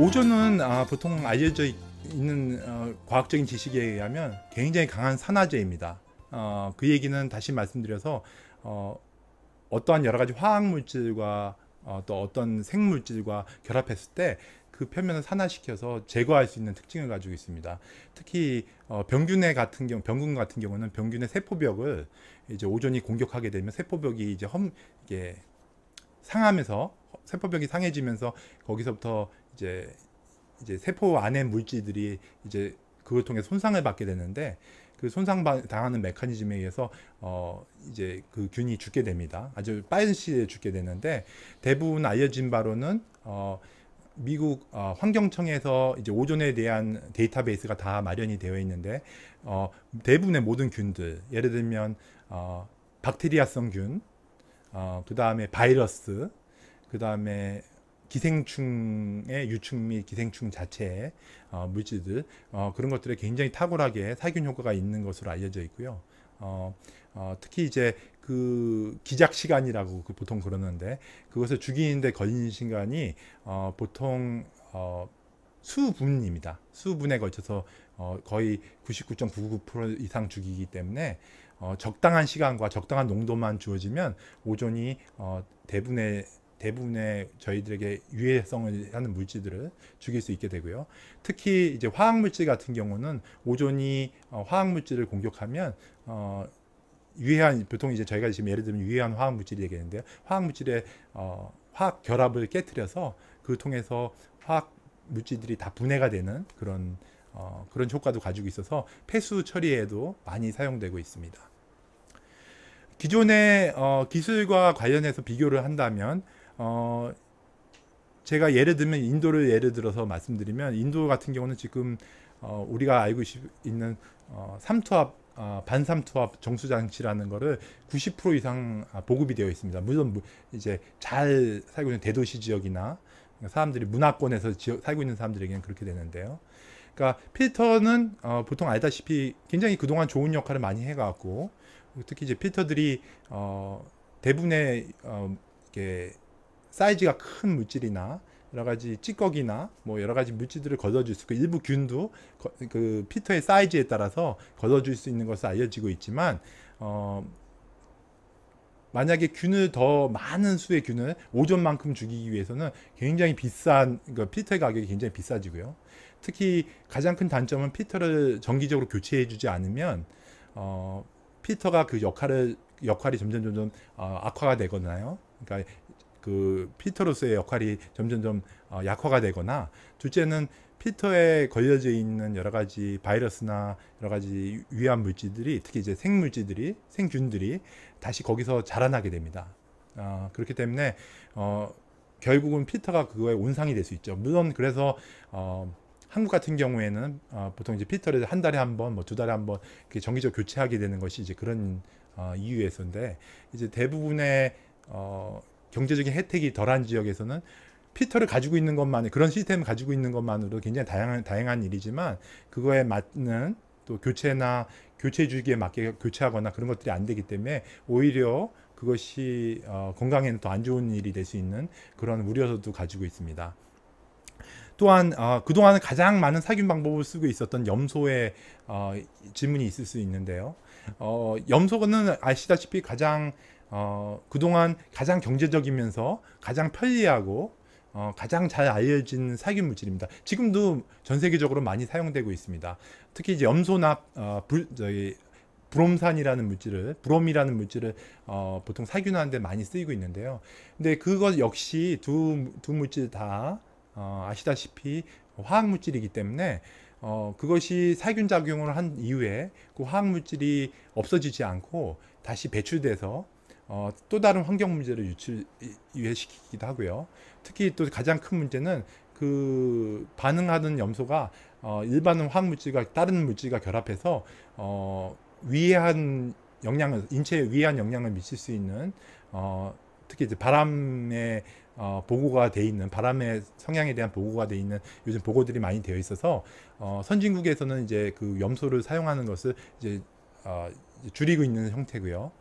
오존은 보통 알려져 있는 과학적인 지식에 의하면 굉장히 강한 산화제입니다. 그 얘기는 다시 말씀드려서 어떠한 여러 가지 화학물질과 또 어떤 생물질과 결합했을 때 그 표면을 산화시켜서 제거할 수 있는 특징을 가지고 있습니다. 특히 병균 같은 경우는 병균의 세포벽을 이제 오존이 공격하게 되면 세포벽이 이제 이게 상하면서 세포벽이 상해지면서 거기서부터 이제 세포 안에 물질들이 이제 그걸 통해 손상을 받게 되는데 그 손상당하는 메커니즘에 의해서 이제 그 균이 죽게 됩니다. 아주 빠른 시기에 죽게 되는데 대부분 알려진 바로는 미국 환경청에서 이제 오존에 대한 데이터베이스가 다 마련이 되어 있는데 대부분의 모든 균들, 예를 들면 박테리아성 균, 그 다음에 바이러스, 그 다음에 기생충의 유충 및 기생충 자체의 물질들, 그런 것들에 굉장히 탁월하게 살균 효과가 있는 것으로 알려져 있고요. 특히 이제 그 기작 시간이라고 보통 그러는데 그것을 죽이는데 걸리는 시간이 보통 수분입니다. 수분에 걸쳐서 거의 99.99% 이상 죽이기 때문에 적당한 시간과 적당한 농도만 주어지면 오존이 대부분의 저희들에게 유해성을 하는 물질들을 죽일 수 있게 되고요. 특히 이제 화학물질 같은 경우는 오존이 화학물질을 공격하면 유해한, 보통 이제 저희가 지금 예를 들면 유해한 화학물질이 되겠는데요. 화학물질의 화학 결합을 깨뜨려서 그 통해서 화학물질들이 다 분해가 되는 그런 효과도 가지고 있어서 폐수 처리에도 많이 사용되고 있습니다. 기존의 기술과 관련해서 비교를 한다면 제가 예를 들면 인도를 예를 들어서 말씀드리면 인도 같은 경우는 지금 우리가 알고 있는 삼투압 반삼투압 정수 장치라는 거를 90% 이상 보급이 되어 있습니다. 물론 이제 잘 살고 있는 대도시 지역이나 사람들이 문화권에서 살고 있는 사람들에게는 그렇게 되는데요. 그러니까 필터는 보통 알다시피 굉장히 그동안 좋은 역할을 많이 해갖고 특히 이제 필터들이 대부분의 이렇게 사이즈가 큰 물질이나 여러 가지 찌꺼기나 뭐 여러 가지 물질들을 걷어줄 수 있고 일부 균도 그 필터의 사이즈에 따라서 걷어줄 수 있는 것을 알려지고 있지만 만약에 균을 더 많은 수의 균을 오존만큼 죽이기 위해서는 굉장히 비싼 필터의 가격이 굉장히 비싸지고요. 특히 가장 큰 단점은 필터를 정기적으로 교체해주지 않으면 필터가 그 역할이 점점 악화가 되거나요. 그러니까 그 필터로서의 역할이 점점 약화가 되거나, 둘째는 필터에 걸려져 있는 여러 가지 바이러스나 여러 가지 위험 물질들이, 특히 이제 생균들이 다시 거기서 자라나게 됩니다. 그렇기 때문에 결국은 필터가 그거에 온상이 될 수 있죠. 물론 그래서 한국 같은 경우에는 보통 이제 필터를 한 달에 한 번, 뭐 2달에 한 번 이렇게 정기적 교체하게 되는 것이 이제 그런 이유에서인데, 이제 대부분의 경제적인 혜택이 덜한 지역에서는 필터를 가지고 있는 것만으로, 그런 시스템을 가지고 있는 것만으로 굉장히 다양한 일이지만 그거에 맞는 또 교체나 교체 주기에 맞게 교체하거나 그런 것들이 안 되기 때문에 오히려 그것이 건강에는 더 안 좋은 일이 될 수 있는 그런 우려도 가지고 있습니다. 또한 그동안 가장 많은 살균 방법을 쓰고 있었던 염소의 질문이 있을 수 있는데요. 염소는 아시다시피 가장 그동안 가장 경제적이면서 가장 편리하고 가장 잘 알려진 살균 물질입니다. 지금도 전 세계적으로 많이 사용되고 있습니다. 특히 이제 염소나 브롬이라는 물질을 보통 살균하는데 많이 쓰이고 있는데요. 근데 그것 역시 두 물질 다 아시다시피 화학물질이기 때문에 그것이 살균작용을 한 이후에 그 화학물질이 없어지지 않고 다시 배출돼서 또 다른 환경 문제를 유해시키기도 하고요. 특히 또 가장 큰 문제는 그 반응하는 염소가 일반 화학물질과 다른 물질과 결합해서 인체에 위해한 영향을 미칠 수 있는 특히 이제 바람의 보고가 돼 있는 바람의 성향에 대한 보고가 돼 있는 요즘 보고들이 많이 되어 있어서 선진국에서는 이제 그 염소를 사용하는 것을 이제 줄이고 있는 형태고요.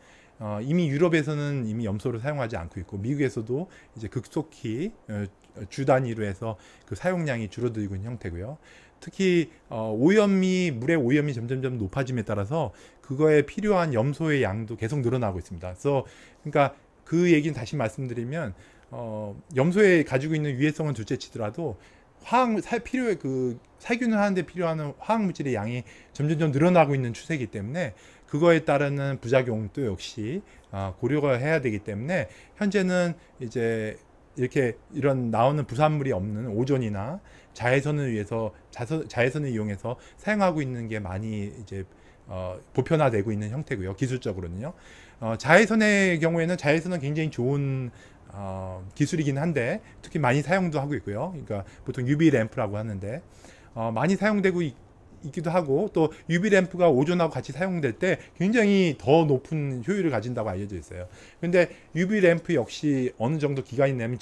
이미 유럽에서는 이미 염소를 사용하지 않고 있고 미국에서도 이제 급속히 주 단위로 해서 그 사용량이 줄어들고 있는 형태고요. 특히 오염이 물의 오염이 점점점 높아짐에 따라서 그거에 필요한 염소의 양도 계속 늘어나고 있습니다. 그래서 그러니까 그 얘기는 다시 말씀드리면 염소에 가지고 있는 유해성은 둘째치더라도 살균을 하는데 필요한 화학 물질의 양이 점점점 늘어나고 있는 추세이기 때문에 그거에 따르는 부작용도 역시 고려가 해야 되기 때문에 현재는 이제 이렇게 이런 나오는 부산물이 없는 오존이나 자외선을 이용해서 사용하고 있는 게 많이 이제 보편화되고 있는 형태고요. 기술적으로는요. 자외선의 경우에는 자외선은 굉장히 좋은 기술이긴 한데 특히 많이 사용도 하고 있고요. 그러니까 보통 UV 램프라고 하는데 많이 사용되고 있기도 하고 또 UV 램프가 오존하고 같이 사용될 때 굉장히 더 높은 효율을 가진다고 알려져 있어요. 근데 UV 램프 역시 어느 정도 기간이 되면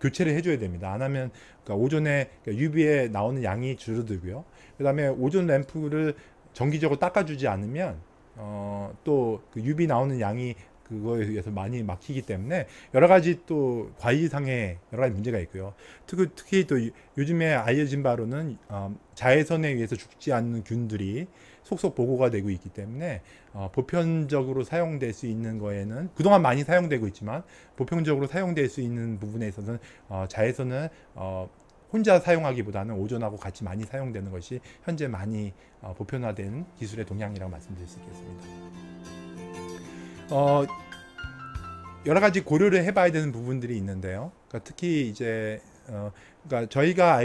교체를 해줘야 됩니다. 안 하면 그러니까 UV에 나오는 양이 줄어들고요. 그 다음에 오존 램프를 정기적으로 닦아주지 않으면 또 그 UV 나오는 양이 그거에 의해서 많이 막히기 때문에 여러 가지 또 관리상의 여러 가지 문제가 있고요. 특히 또 요즘에 알려진 바로는 자외선에 의해서 죽지 않는 균들이 속속 보고가 되고 있기 때문에 보편적으로 사용될 수 있는 거에는 그동안 많이 사용되고 있지만 보편적으로 사용될 수 있는 부분에 있어서는 자외선은 혼자 사용하기보다는 오존하고 같이 많이 사용되는 것이 현재 많이 보편화된 기술의 동향이라고 말씀드릴 수 있겠습니다. 여러 가지 고려를 해봐야 되는 부분들이 있는데요. 그러니까 특히 이제 그러니까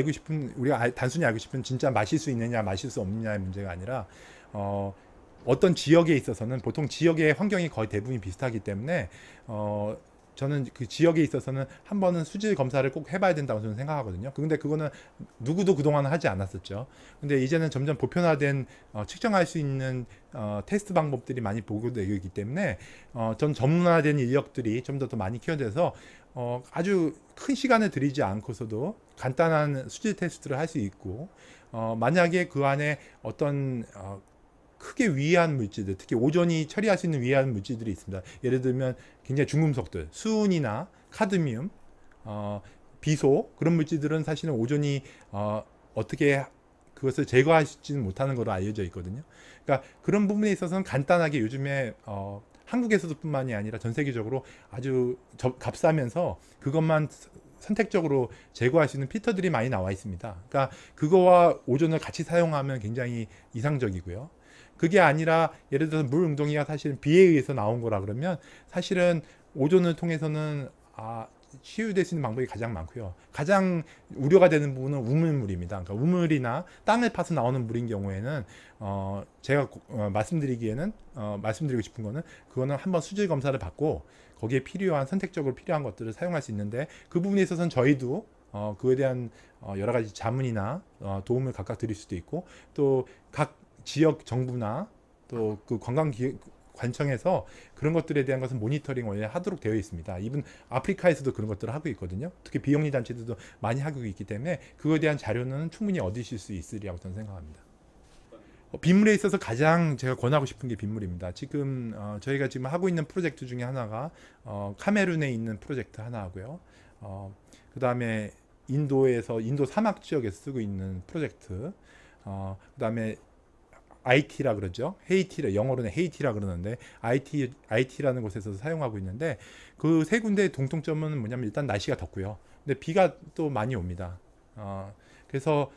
우리가 단순히 알고 싶은 진짜 마실 수 있느냐, 마실 수 없느냐의 문제가 아니라 어떤 지역에 있어서는 보통 지역의 환경이 거의 대부분이 비슷하기 때문에 저는 그 지역에 있어서는 한 번은 수질 검사를 꼭 해봐야 된다고 저는 생각하거든요. 그런데 그거는 누구도 그동안 하지 않았었죠. 근데 이제는 점점 보편화된 측정할 수 있는 테스트 방법들이 많이 보고되고 있기 때문에 전 전문화된 인력들이 좀 더 많이 키워져서 아주 큰 시간을 들이지 않고서도 간단한 수질 테스트를 할 수 있고 만약에 그 안에 어떤 크게 위해한 물질들, 특히 오존이 처리할 수 있는 위해한 물질들이 있습니다. 예를 들면 굉장히 중금속들, 수은이나 카드뮴, 비소 그런 물질들은 사실은 오존이 어떻게 그것을 제거하지는 못하는 걸로 알려져 있거든요. 그러니까 그런 부분에 있어서는 간단하게 요즘에 한국에서도 뿐만이 아니라 전 세계적으로 아주 값싸면서 그것만 선택적으로 제거할 수 있는 필터들이 많이 나와 있습니다. 그러니까 그거와 오존을 같이 사용하면 굉장히 이상적이고요. 그게 아니라 예를 들어서 물 웅덩이가 사실은 비에 의해서 나온 거라 그러면 사실은 오존을 통해서는 치유될 수 있는 방법이 가장 많고요. 가장 우려가 되는 부분은 우물물입니다. 그러니까 우물이나 땅을 파서 나오는 물인 경우에는 제가 말씀드리고 싶은 거는 그거는 한번 수질 검사를 받고 거기에 선택적으로 필요한 것들을 사용할 수 있는데 그 부분에 있어서는 저희도 그에 대한 여러 가지 자문이나 도움을 각각 드릴 수도 있고 또 각 지역 정부나 또 그 관광관청에서 그런 것들에 대한 것은 모니터링 원래 하도록 되어 있습니다. 이분 아프리카에서도 그런 것들을 하고 있거든요. 특히 비영리 단체들도 많이 하고 있기 때문에 그거에 대한 자료는 충분히 얻으실 수 있으리라고 저는 생각합니다. 빗물에 있어서 가장 제가 권하고 싶은 게 빗물입니다. 지금 저희가 지금 하고 있는 프로젝트 중에 하나가 카메룬에 있는 프로젝트 하나 하고요. 그 다음에 인도 사막 지역에서 쓰고 있는 프로젝트, 그 다음에 IT라 그러죠. 헤이티라 영어로는 헤이티라 그러는데 IT라는 곳에서 사용하고 있는데 그 세 군데의 공통점은 뭐냐면 일단 날씨가 덥고요. 근데 비가 또 많이 옵니다. 그래서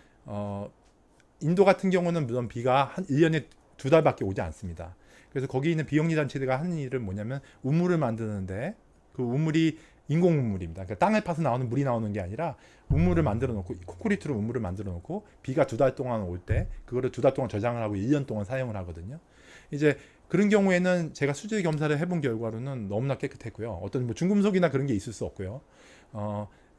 인도 같은 경우는 물론 비가 한 1년에 2달밖에 오지 않습니다. 그래서 거기 있는 비영리 단체들과 하는 일은 뭐냐면 우물을 만드는데 그 우물이 인공 우물입니다. 그러니까 땅을 파서 나오는 물이 나오는 게 아니라 우물을 만들어 놓고 콘크리트로 우물을 만들어 놓고 비가 2달 동안 올 때 그거를 2달 동안 저장을 하고 1년 동안 사용을 하거든요. 이제 그런 경우에는 제가 수질 검사를 해본 결과로는 너무나 깨끗했고요. 어떤 뭐 중금속이나 그런 게 있을 수 없고요.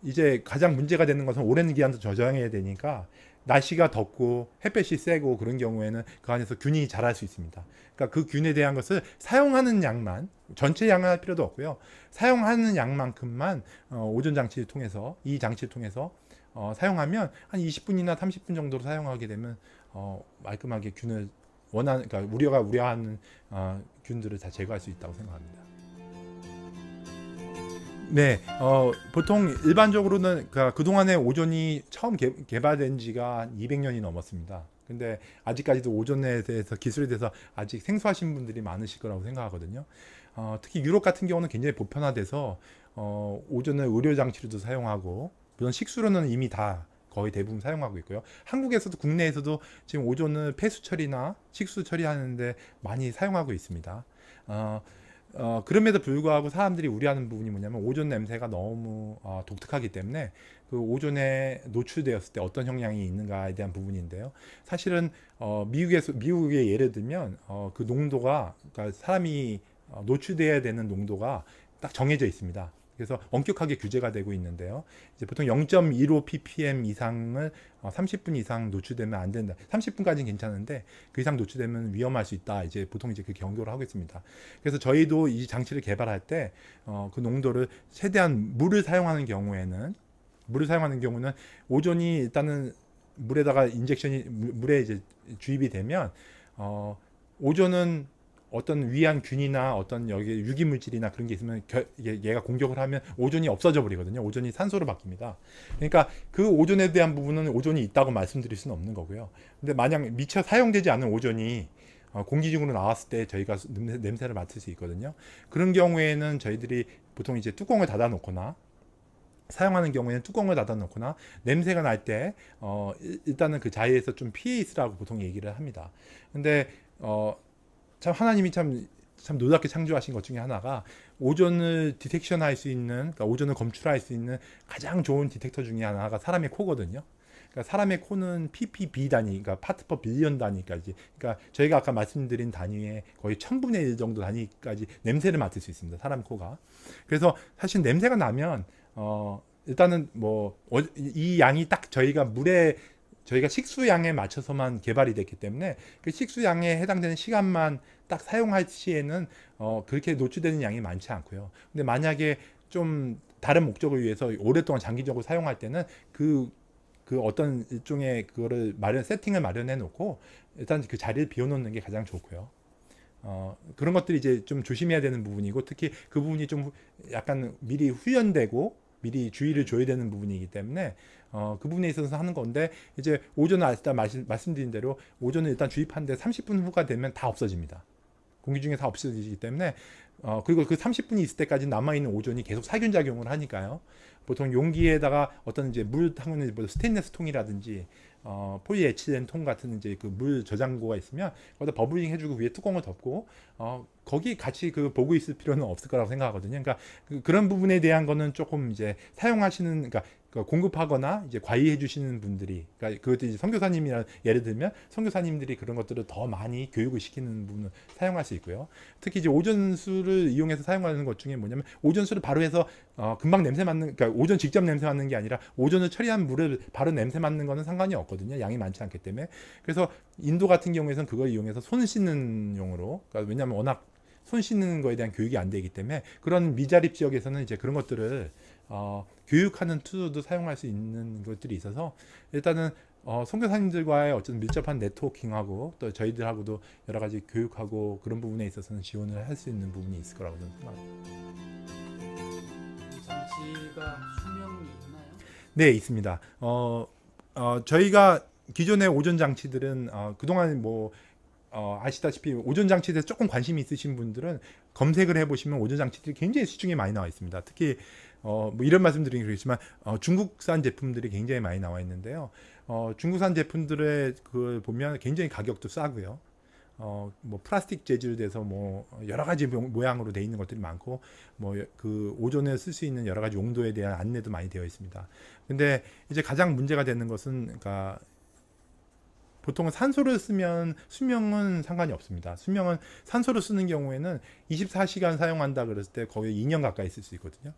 이제 가장 문제가 되는 것은 오랜 기간도 저장해야 되니까 날씨가 덥고 햇볕이 세고 그런 경우에는 그 안에서 균이 자랄 수 있습니다. 그러니까 그 균에 대한 것을 사용하는 양만, 전체 양을 할 필요도 없고요. 사용하는 양만큼만 오존 장치를 통해서, 이 장치를 통해서 사용하면 한 20분이나 30분 정도로 사용하게 되면 말끔하게 균을 그러니까 우려하는 균들을 다 제거할 수 있다고 생각합니다. 네, 보통 일반적으로는 그동안에 오존이 처음 개발된 지가 200년이 넘었습니다. 근데 아직까지도 오존에 대해서, 기술에 대해서 아직 생소하신 분들이 많으실 거라고 생각하거든요. 특히 유럽 같은 경우는 굉장히 보편화돼서 오존을 의료장치로도 사용하고, 물론 식수로는 이미 다 거의 대부분 사용하고 있고요. 한국에서도, 국내에서도 지금 오존을 폐수 처리나 식수 처리하는데 많이 사용하고 있습니다. 그럼에도 불구하고 사람들이 우려하는 부분이 뭐냐면, 오존 냄새가 너무 독특하기 때문에 그 오존에 노출되었을 때 어떤 형량이 있는가에 대한 부분인데요. 사실은 미국의 예를 들면 그 농도가, 그러니까 사람이 노출되어야 되는 농도가 딱 정해져 있습니다. 그래서 엄격하게 규제가 되고 있는데요. 이제 보통 0.15 ppm 이상을 30분 이상 노출되면 안 된다. 30분까지는 괜찮은데 그 이상 노출되면 위험할 수 있다. 이제 보통 이제 그 경고를 하고 있습니다. 그래서 저희도 이 장치를 개발할 때 그 농도를 최대한, 물을 사용하는 경우는 오존이 일단은 물에다가 물에 이제 주입이 되면 오존은 어떤 위안균이나 어떤 여기 유기물질이나 그런 게 있으면 얘가 공격을 하면 오존이 없어져 버리거든요. 오존이 산소로 바뀝니다. 그러니까 그 오존에 대한 부분은 오존이 있다고 말씀드릴 수는 없는 거고요. 근데 만약 미처 사용되지 않은 오존이 공기 중으로 나왔을 때 저희가 냄새를 맡을 수 있거든요. 그런 경우에는 저희들이 보통 이제 뚜껑을 닫아 놓거나, 사용하는 경우에는 뚜껑을 닫아 놓거나, 냄새가 날 때 일단은 그 자리에서 좀 피해 있으라고 보통 얘기를 합니다. 근데 참 하나님이 참 놀랍게 창조하신 것 중에 하나가, 오존을 디텍션할 수 있는, 그러니까 오존을 검출할 수 있는 가장 좋은 디텍터 중에 하나가 사람의 코거든요. 그러니까 사람의 코는 ppb 단위, 그러니까 파트 퍼 빌리언 단위까지, 그러니까 저희가 아까 말씀드린 단위의 거의 1000분의 1 정도 단위까지 냄새를 맡을 수 있습니다. 사람 코가. 그래서 사실 냄새가 나면 일단은 뭐 이 양이 딱 저희가 식수양에 맞춰서만 개발이 됐기 때문에 그 식수양에 해당되는 시간만 딱 사용할 시에는 그렇게 노출되는 양이 많지 않고요. 근데 만약에 좀 다른 목적을 위해서 오랫동안 장기적으로 사용할 때는 그 어떤 일종의 세팅을 마련해 놓고 일단 그 자리를 비워놓는 게 가장 좋고요. 그런 것들이 이제 좀 조심해야 되는 부분이고, 특히 그 부분이 좀 약간 미리 훈련되고 미리 주의를 줘야 되는 부분이기 때문에 그 부분에 있어서 하는 건데, 이제 오존은 일단 말씀드린 대로 오존은 일단 주입하는데 30분 후가 되면 다 없어집니다. 공기 중에 다 없어지기 때문에 그리고 그 30분이 있을 때까지 남아있는 오존이 계속 살균작용을 하니까요. 보통 용기에다가 어떤 이제 물 타는 스테인레스 통이라든지 폴리에틸렌 통 같은 이제 그 물 저장고가 있으면 거기다 버블링 해주고 위에 뚜껑을 덮고 거기 같이 보고 있을 필요는 없을 거라고 생각하거든요. 그러니까 그런 부분에 대한 거는 조금 이제 사용하시는, 그러니까 공급하거나 이제 관리해 주시는 분들이, 그러니까 그것도 이제 선교사님이라, 예를 들면 선교사님들이 그런 것들을 더 많이 교육을 시키는 부분을 사용할 수 있고요. 특히 이제 오존수를 이용해서 사용하는 것 중에 뭐냐면, 오존수를 바로 해서 금방 냄새 맡는, 그러니까 오존 직접 냄새 맡는 게 아니라 오존을 처리한 물을 바로 냄새 맡는 거는 상관이 없거든요. 양이 많지 않기 때문에. 그래서 인도 같은 경우에는 그걸 이용해서 손 씻는 용으로, 그러니까 왜냐하면 워낙 손 씻는 거에 대한 교육이 안 되기 때문에 그런 미자립 지역에서는 이제 그런 것들을 교육하는 투도도 사용할 수 있는 것들이 있어서, 일단은 선교사님들과의 어떤 밀접한 네트워킹하고 또 저희들하고도 여러 가지 교육하고 그런 부분에 있어서는 지원을 할 수 있는 부분이 있을 거라고 저는 생각합니다. 장치가 수명이 있나요? 네, 있습니다. 저희가 기존의 오존 장치들은 그동안 아시다시피 오존 장치에 대해서 조금 관심이 있으신 분들은 검색을 해보시면 오존 장치들이 굉장히 시중에 많이 나와 있습니다. 특히 뭐 이런 말씀드리긴 그렇지만 중국산 제품들이 굉장히 많이 나와 있는데요. 중국산 제품들의 그걸 보면 굉장히 가격도 싸고요. 뭐 플라스틱 재질로 돼서 뭐 여러 가지 모양으로 돼 있는 것들이 많고, 뭐 그 오존에 쓸 수 있는 여러 가지 용도에 대한 안내도 많이 되어 있습니다. 근데 이제 가장 문제가 되는 것은, 그러니까 보통은 산소를 쓰면 수명은 상관이 없습니다. 수명은, 산소를 쓰는 경우에는 24시간 사용한다 그랬을 때 거의 2년 가까이 쓸 수 있거든요.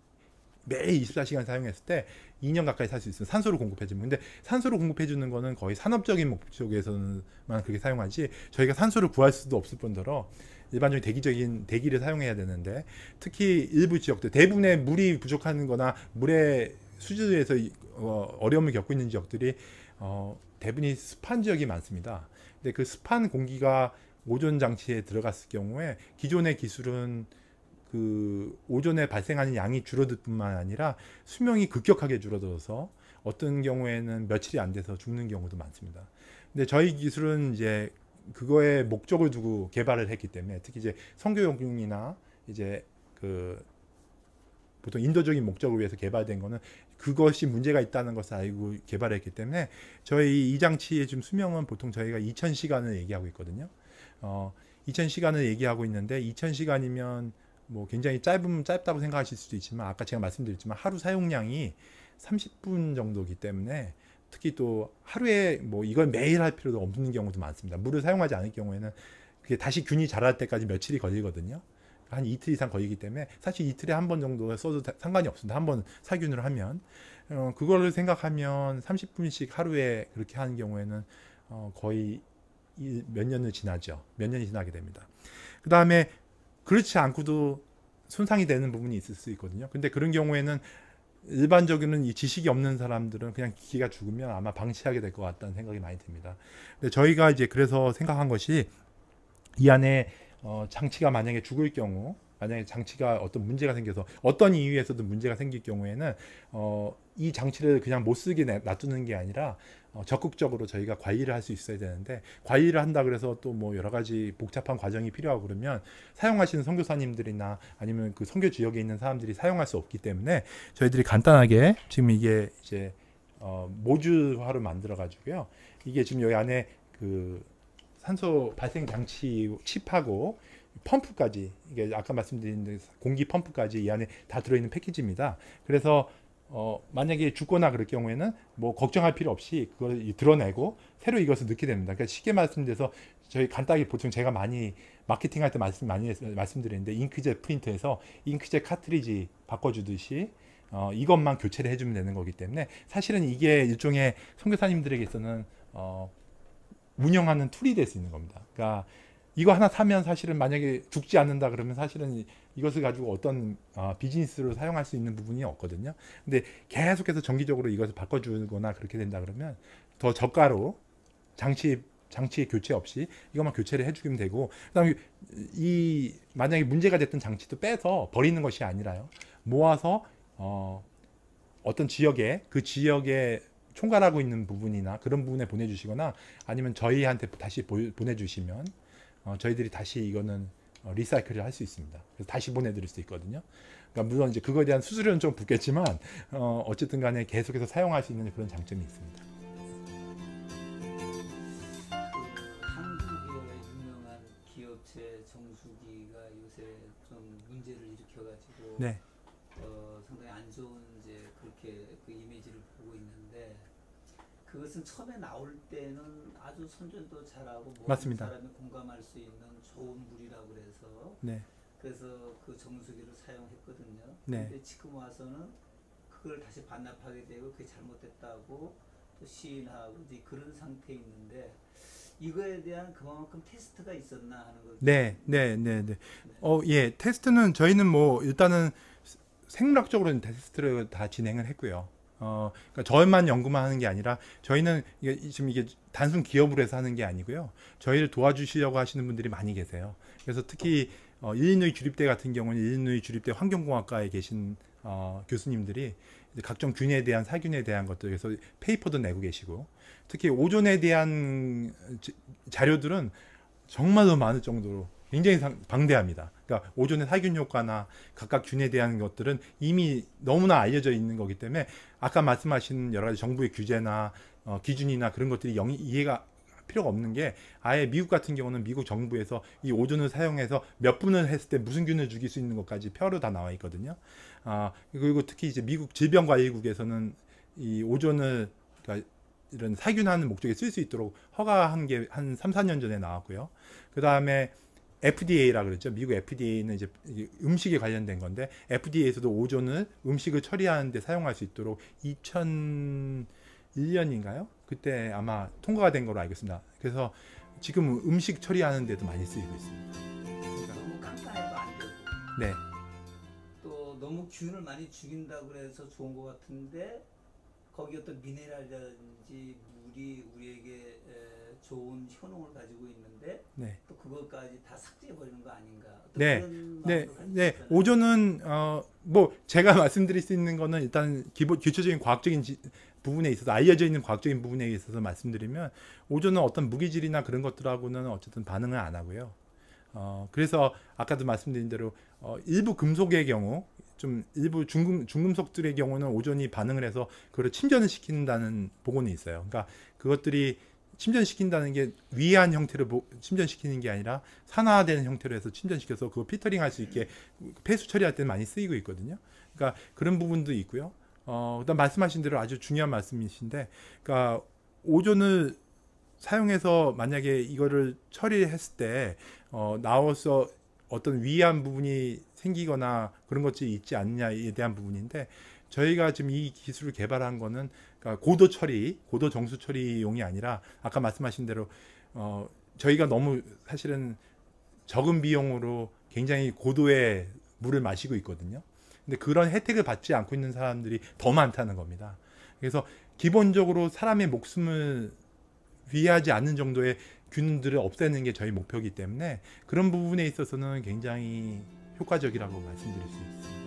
매일 24시간 사용했을 때 2년 가까이 살 수 있어요. 산소를 공급해주면. 근데 산소를 공급해주는 거는 거의 산업적인 목적에서만 그렇게 사용하지, 저희가 산소를 구할 수도 없을 뿐더러 일반적인 대기를 사용해야 되는데, 특히 일부 지역들, 대부분의 물이 부족한 거나 물의 수질에서 어려움을 겪고 있는 지역들이 대부분이 습한 지역이 많습니다. 근데 그 습한 공기가 오존 장치에 들어갔을 경우에 기존의 기술은 그 오존에 발생하는 양이 줄어들 뿐만 아니라 수명이 급격하게 줄어들어서 어떤 경우에는 며칠이 안 돼서 죽는 경우도 많습니다. 근데 저희 기술은 이제 그거에 목적을 두고 개발을 했기 때문에, 특히 이제 성교육이나 이제 그 보통 인도적인 목적을 위해서 개발된 거는 그것이 문제가 있다는 것을 알고 개발했기 때문에, 저희 이 장치의 지금 수명은 보통 저희가 2000시간을 얘기하고 있거든요. 2000시간을 얘기하고 있는데, 2000시간이면 뭐 굉장히 짧으면 짧다고 생각하실 수도 있지만, 아까 제가 말씀드렸지만 하루 사용량이 30분 정도이기 때문에, 특히 또 하루에 뭐 이걸 매일 할 필요도 없는 경우도 많습니다. 물을 사용하지 않을 경우에는 그게 다시 균이 자랄 때까지 며칠이 걸리거든요. 한 이틀 이상 걸리기 때문에 사실 이틀에 한 번 정도 써도 상관이 없습니다. 한 번 살균을 하면. 그거를 생각하면 30분씩 하루에 그렇게 하는 경우에는 거의 몇 년을 지나죠. 몇 년이 지나게 됩니다. 그 다음에 그렇지 않고도 손상이 되는 부분이 있을 수 있거든요. 근데 그런 경우에는 일반적인 이 지식이 없는 사람들은 그냥 기계가 죽으면 아마 방치하게 될 것 같다는 생각이 많이 듭니다. 근데 저희가 이제 그래서 생각한 것이, 이 안에 장치가 만약에 죽을 경우, 만약에 장치가 어떤 문제가 생겨서 어떤 이유에서도 문제가 생길 경우에는 이 장치를 그냥 못 쓰게 놔두는 게 아니라 적극적으로 저희가 관리를 할 수 있어야 되는데, 관리를 한다 그래서 또 뭐 여러 가지 복잡한 과정이 필요하고 그러면 사용하시는 선교사님들이나 아니면 그 선교 지역에 있는 사람들이 사용할 수 없기 때문에, 저희들이 간단하게 지금 이게 이제 모듈화로 만들어 가지고요. 이게 지금 여기 안에 그 산소 발생 장치 칩하고 펌프까지, 이게 아까 말씀드린 공기 펌프까지 이 안에 다 들어있는 패키지입니다. 그래서 만약에 죽거나 그럴 경우에는 뭐 걱정할 필요 없이 그걸 드러내고 새로 이것을 넣게 됩니다. 그러니까 쉽게 말씀드려서 저희 간단하게, 보통 제가 많이 마케팅할 때 말씀드리는데, 잉크젯 프린트에서 잉크젯 카트리지 바꿔주듯이 이것만 교체를 해주면 되는 거기 때문에, 사실은 이게 일종의 선교사님들에게서는 운영하는 툴이 될 수 있는 겁니다. 그러니까 이거 하나 사면 사실은 만약에 죽지 않는다 그러면 사실은 이것을 가지고 어떤 비즈니스로 사용할 수 있는 부분이 없거든요. 근데 계속해서 정기적으로 이것을 바꿔주거나 그렇게 된다 그러면 더 저가로 장치의 교체 없이 이것만 교체를 해주면 되고, 그다음에 이 만약에 문제가 됐던 장치도 빼서 버리는 것이 아니라요, 모아서 어떤 지역에, 그 지역에 총괄하고 있는 부분이나 그런 부분에 보내주시거나, 아니면 저희한테 다시 보내주시면 저희들이 다시 이거는 리사이클을 할 수 있습니다. 그래서 다시 보내드릴 수 있거든요. 그러니까 물론 이제 그거에 대한 수수료는 좀 붙겠지만 어쨌든 간에 계속해서 사용할 수 있는 그런 장점이 있습니다. 한국의 유명한 기업체 정수기가 요새 좀 문제를 일으켜가지고 네. 상당히 안 좋은 이제 그렇게 그 이미지를 보고 있는데, 그것은 처음에 나올 때는 아주 선전도 잘하고 모든 사람이 공감할 수 있는 좋은 물이라고 해서 네. 그래서 그 정수기를 사용했거든요. 네. 근데 지금 와서는 그걸 다시 반납하게 되고 그게 잘못됐다고 또 시인하고 이제 그런 상태에 있는데, 이거에 대한 그만큼 테스트가 있었나 하는 거죠. 네. 예, 테스트는 저희는 뭐 일단은 생물학적으로는 테스트를 다 진행을 했고요. 그러니까 저만 연구만 하는 게 아니라, 저희는 지금 이게 단순 기업으로 해서 하는 게 아니고요. 저희를 도와주시려고 하시는 분들이 많이 계세요. 그래서 특히 일리노이 주립대 같은 경우는 일리노이 주립대 환경공학과에 계신 교수님들이 각종 균에 대한, 살균에 대한 것들, 그래서 페이퍼도 내고 계시고, 특히 오존에 대한 자료들은 정말로 많을 정도로 굉장히 방대합니다. 그러니까 오존의 살균 효과나 각각 균에 대한 것들은 이미 너무나 알려져 있는 거기 때문에, 아까 말씀하신 여러 가지 정부의 규제나 기준이나 그런 것들이 이해가 필요가 없는 게, 아예 미국 같은 경우는 미국 정부에서 이 오존을 사용해서 몇 분을 했을 때 무슨 균을 죽일 수 있는 것까지 뼈로 다 나와 있거든요. 그리고 특히 이제 미국 질병관리국에서는 이 오존을, 그러니까 이런 살균하는 목적에 쓸 수 있도록 허가한 게 한 3, 4년 전에 나왔고요. 그 다음에 FDA라 그랬죠. 미국 FDA는 이제 음식에 관련된 건데, FDA에서도 오존을 음식을 처리하는 데 사용할 수 있도록 2001년인가요? 그때 아마 통과가 된 걸로 알고 있습니다. 그래서 지금 음식 처리하는 데도 많이 쓰이고 있습니다. 너무 깜깜해도 안 되고. 네. 또 너무 균을 많이 죽인다고 해서 좋은 것 같은데, 거기 어떤 미네랄이라든지 물이 우리에게 좋은 효능을 가지고 있는데 네. 또 그것까지 다 삭제해 버리는 거 아닌가? 네, 네. 오존은 뭐 제가 말씀드릴 수 있는 거는 일단 기본 기초적인 과학적인 부분에 있어서 알려져 있는 과학적인 부분에 있어서 말씀드리면 오존은 어떤 무기질이나 그런 것들하고는 어쨌든 반응을 안 하고요. 그래서 아까도 말씀드린 대로 일부 금속의 경우 좀 일부 중금속들의 경우는 오존이 반응을 해서 그걸 침전을 시킨다는 보고는 있어요. 그러니까 그것들이 침전시킨다는 게 위한 형태로 침전시키는 게 아니라 산화되는 형태로 해서 침전시켜서 그거 필터링 할 수 있게 폐수 처리할 때는 많이 쓰이고 있거든요. 그러니까 그런 부분도 있고요. 그다음 말씀하신 대로 아주 중요한 말씀이신데, 그러니까 오존을 사용해서 만약에 이거를 처리했을 때 나와서 어떤 위한 부분이 생기거나 그런 것들이 있지 않느냐에 대한 부분인데, 저희가 지금 이 기술을 개발한 거는 고도 처리, 고도 정수 처리용이 아니라 아까 말씀하신 대로 저희가 너무 사실은 적은 비용으로 굉장히 고도의 물을 마시고 있거든요. 근데 그런 혜택을 받지 않고 있는 사람들이 더 많다는 겁니다. 그래서 기본적으로 사람의 목숨을 위해하지 않는 정도의 균들을 없애는 게 저희 목표이기 때문에 그런 부분에 있어서는 굉장히 효과적이라고 말씀드릴 수 있습니다.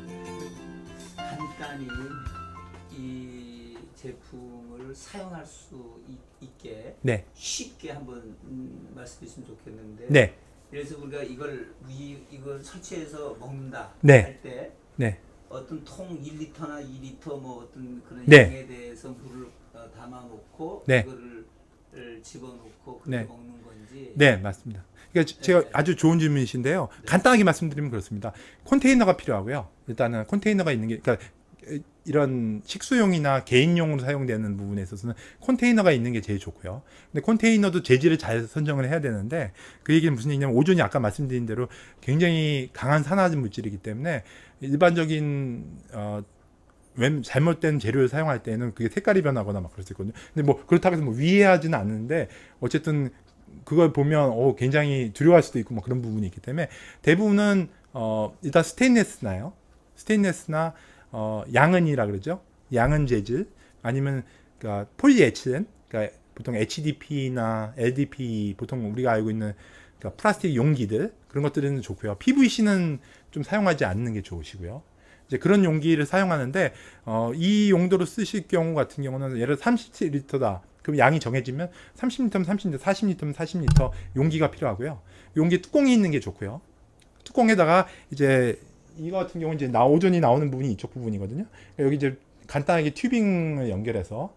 간단히 이 제품을 사용할 수 있게 네. 쉽게 한번 말씀해 주시면 좋겠는데 네. 그래서 우리가 이걸 설치해서 먹는다 네. 할 때 네. 어떤 통 1리터나 2리터 뭐 어떤 그런 네. 양에 대해서 물을 담아놓고 네. 이거를 집어넣고 그렇게 네. 먹는 건지. 네, 맞습니다. 그러니까 네. 제가 아주 좋은 질문이신데요. 네. 간단하게 말씀드리면 그렇습니다. 컨테이너가 필요하고요. 일단은 컨테이너가 있는 게, 그러니까 이런 식수용이나 개인용으로 사용되는 부분에 있어서는 컨테이너가 있는 게 제일 좋고요. 근데 컨테이너도 재질을 잘 선정을 해야 되는데, 그 얘기는 무슨 얘기냐면 오존이 아까 말씀드린 대로 굉장히 강한 산화제 물질이기 때문에 일반적인 잘못된 재료를 사용할 때는 그게 색깔이 변하거나 막 그럴 수 있거든요. 근데 뭐 그렇다고 해서 뭐 위해하지는 않는데 어쨌든 그걸 보면 굉장히 두려워할 수도 있고 막 그런 부분이 있기 때문에 대부분은 일단 스테인레스나 양은이라 그러죠. 양은 재질 아니면 그러니까 폴리에틸렌, 그러니까 보통 HDP나 LDP 보통 우리가 알고 있는 그러니까 플라스틱 용기들 그런 것들은 좋고요. PVC는 좀 사용하지 않는 게 좋으시고요. 이제 그런 용기를 사용하는데 이 용도로 쓰실 경우 같은 경우는 예를 들어 30리터다. 그럼 양이 정해지면 30리터면 30리터, 40리터면 40리터 용기가 필요하고요. 용기 뚜껑이 있는 게 좋고요. 뚜껑에다가 이제 이거 같은 경우는 이제 오존이 나오는 부분이 이쪽 부분이거든요. 그러니까 여기 이제 간단하게 튜빙을 연결해서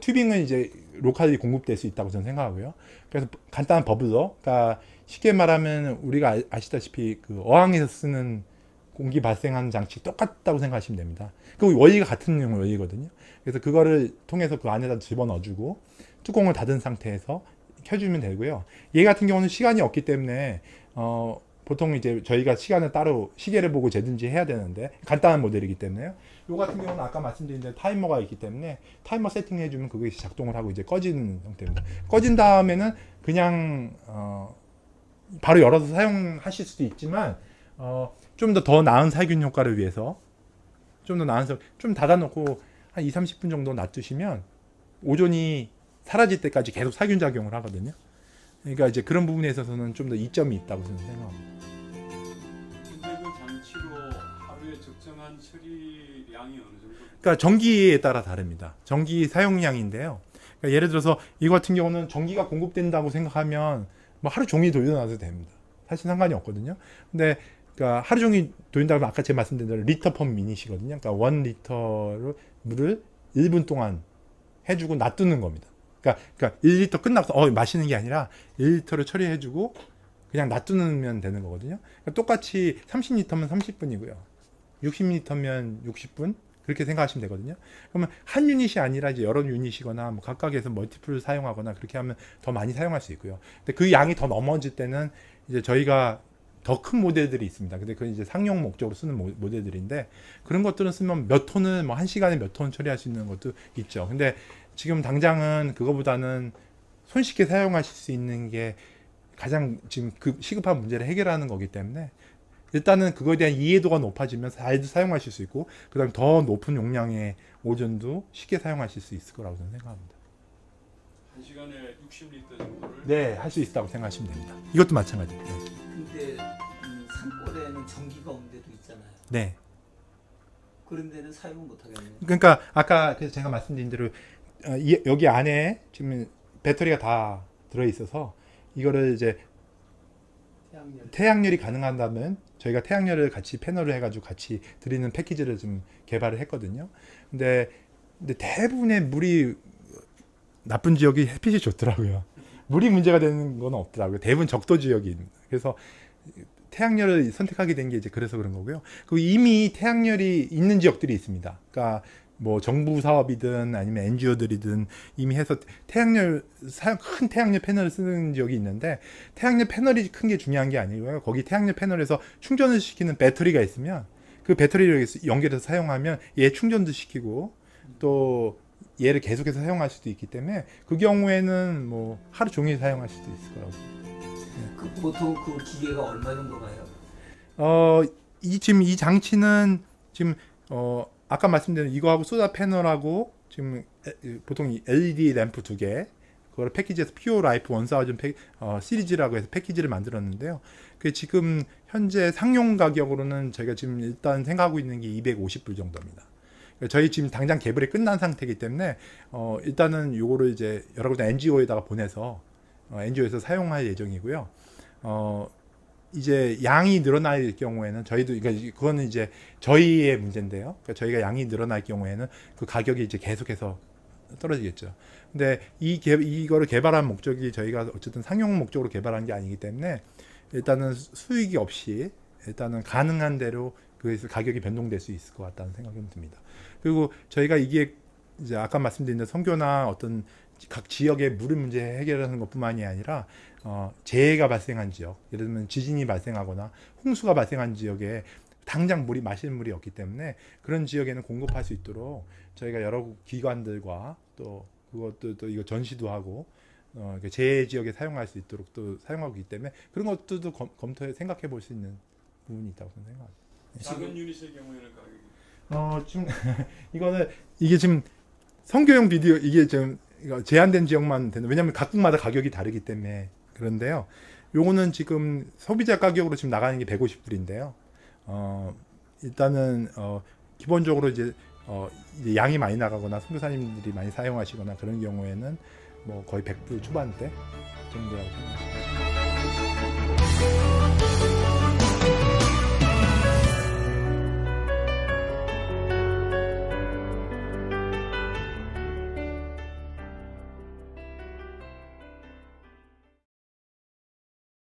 튜빙은 이제 로컬이 공급될 수 있다고 저는 생각하고요. 그래서 간단한 버블러, 그러니까 쉽게 말하면 우리가 아시다시피 그 어항에서 쓰는 공기 발생하는 장치 똑같다고 생각하시면 됩니다. 그 원리가 같은 원리거든요. 그래서 그거를 통해서 그 안에다 집어넣어주고 뚜껑을 닫은 상태에서 켜주면 되고요. 얘 같은 경우는 시간이 없기 때문에 보통 이제 저희가 시간을 따로 시계를 보고 재든지 해야 되는데 간단한 모델이기 때문에요. 요 같은 경우는 아까 말씀드린 대로 타이머가 있기 때문에 타이머 세팅을 해주면 그게 작동을 하고 이제 꺼지는 형태입니다. 꺼진 다음에는 그냥 바로 열어서 사용하실 수도 있지만 좀 더 나은 살균 효과를 위해서 좀 닫아놓고 한 20-30분 정도 놔두시면 오존이 사라질 때까지 계속 살균 작용을 하거든요. 그러니까 이제 그런 부분에 있어서는 좀 더 이점이 있다고 저는 생각합니다. 근데 그 장치로 하루에 적정한 처리량이 어느 정도? 그러니까 전기에 따라 다릅니다. 전기 사용량인데요. 그러니까 예를 들어서 이거 같은 경우는 전기가 공급된다고 생각하면 뭐 하루 종일 돌려놔도 됩니다. 사실 상관이 없거든요. 근데 그러니까 하루 종일 돌린다 하면 아까 제가 말씀드린 대로 리터 펌 미닛이거든요. 그러니까 1리터로 물을 1분 동안 해주고 놔두는 겁니다. 그러니까 1리터 끝나서 마시는 게 아니라 1리터를 처리해주고 그냥 놔두면 되는 거거든요. 그러니까 똑같이 30리터면 30분이고요. 60리터면 60분 그렇게 생각하시면 되거든요. 그러면 한 유닛이 아니라 이제 여러 유닛이거나 뭐 각각에서 멀티플을 사용하거나 그렇게 하면 더 많이 사용할 수 있고요. 근데 그 양이 더 넘어질 때는 이제 저희가 더 큰 모델들이 있습니다. 근데 그건 이제 상용 목적으로 쓰는 모델들인데 그런 것들은 쓰면 몇 톤을 뭐 한 시간에 몇 톤 처리할 수 있는 것도 있죠. 근데 지금 당장은 그거보다는 손쉽게 사용하실 수 있는 게 가장 지금 시급한 문제를 해결하는 거기 때문에 일단은 그거에 대한 이해도가 높아지면 잘도 사용하실 수 있고 그 다음에 더 높은 용량의 오존도 쉽게 사용하실 수 있을 거라고 저는 생각합니다. 1시간에 60리터 정도를 네, 할 수 있다고 생각하시면 됩니다. 이것도 마찬가지입니다. 근데 산골에는 데는 전기가 없는 데도 있잖아요. 네. 그런 데는 사용을 못 하겠네요. 그러니까 아까 그래서 제가 말씀드린 대로 여기 안에 지금 배터리가 다 들어 있어서 이거를 이제 태양열이 가능한다면 저희가 태양열을 같이 패널을 해가지고 같이 드리는 패키지를 좀 개발을 했거든요. 근데 대부분의 물이 나쁜 지역이 햇빛이 좋더라고요. 물이 문제가 되는 건 없더라고요. 대부분 적도 지역이. 그래서 태양열을 선택하게 된 게 이제 그래서 그런 거고요. 그리고 이미 태양열이 있는 지역들이 있습니다. 그러니까 뭐 정부 사업이든 아니면 NGO들이든 이미 해서 태양열 큰 태양열 패널을 쓰는 지역이 있는데, 태양열 패널이 큰 게 중요한 게 아니고요. 거기 태양열 패널에서 충전을 시키는 배터리가 있으면 그 배터리를 연결해서 사용하면 얘 충전도 시키고 또 얘를 계속해서 사용할 수도 있기 때문에 그 경우에는 뭐 하루 종일 사용할 수도 있을 거라고. 그 보통 그 기계가 얼마 정도가요? 지금 이 장치는 지금 아까 말씀드린 이거하고 소다 패널하고 지금 보통 LED 램프 2개 그걸 패키지에서 퓨어 라이프 원사워전 시리즈라고 해서 패키지를 만들었는데요. 그 지금 현재 상용 가격으로는 저희가 지금 일단 생각하고 있는 게 250불 정도입니다. 저희 지금 당장 개발이 끝난 상태이기 때문에 일단은 요거를 이제 여러 군데 NGO에다가 보내서 NGO에서 사용할 예정이고요. 이제 양이 늘어날 경우에는 저희도, 그러니까 그거는 이제 저희의 문제인데요. 그러니까 저희가 양이 늘어날 경우에는 그 가격이 이제 계속해서 떨어지겠죠. 근데 이거를 개발한 목적이 저희가 어쨌든 상용 목적으로 개발한 게 아니기 때문에 일단은 수익이 없이 일단은 가능한 대로 그래서 가격이 변동될 수 있을 것 같다는 생각이 듭니다. 그리고 저희가 이게 이제 아까 말씀드린 대로 선교나 어떤 각 지역의 물 문제 해결하는 것뿐만이 아니라 재해가 발생한 지역, 예를 들면 지진이 발생하거나 홍수가 발생한 지역에 당장 물이 마실 물이 없기 때문에 그런 지역에는 공급할 수 있도록 저희가 여러 기관들과 또 그것도 또 이거 전시도 하고 재해 지역에 사용할 수 있도록 또 사용하고 있기 때문에 그런 것들도 검토해 생각해 볼 수 있는 부분이 있다고 생각합니다. 작은 유닛의 경우에는 가격이 지금 이거는 이게 지금 선교용 비디오 이게 지금 이거 제한된 지역만 되는, 왜냐하면 각국마다 가격이 다르기 때문에 그런데요. 요거는 지금 소비자 가격으로 지금 나가는 게 150불인데요. 일단은 기본적으로 이제 양이 많이 나가거나 선교사님들이 많이 사용하시거나 그런 경우에는 뭐 거의 100불 초반대 정도라고 생각합니다.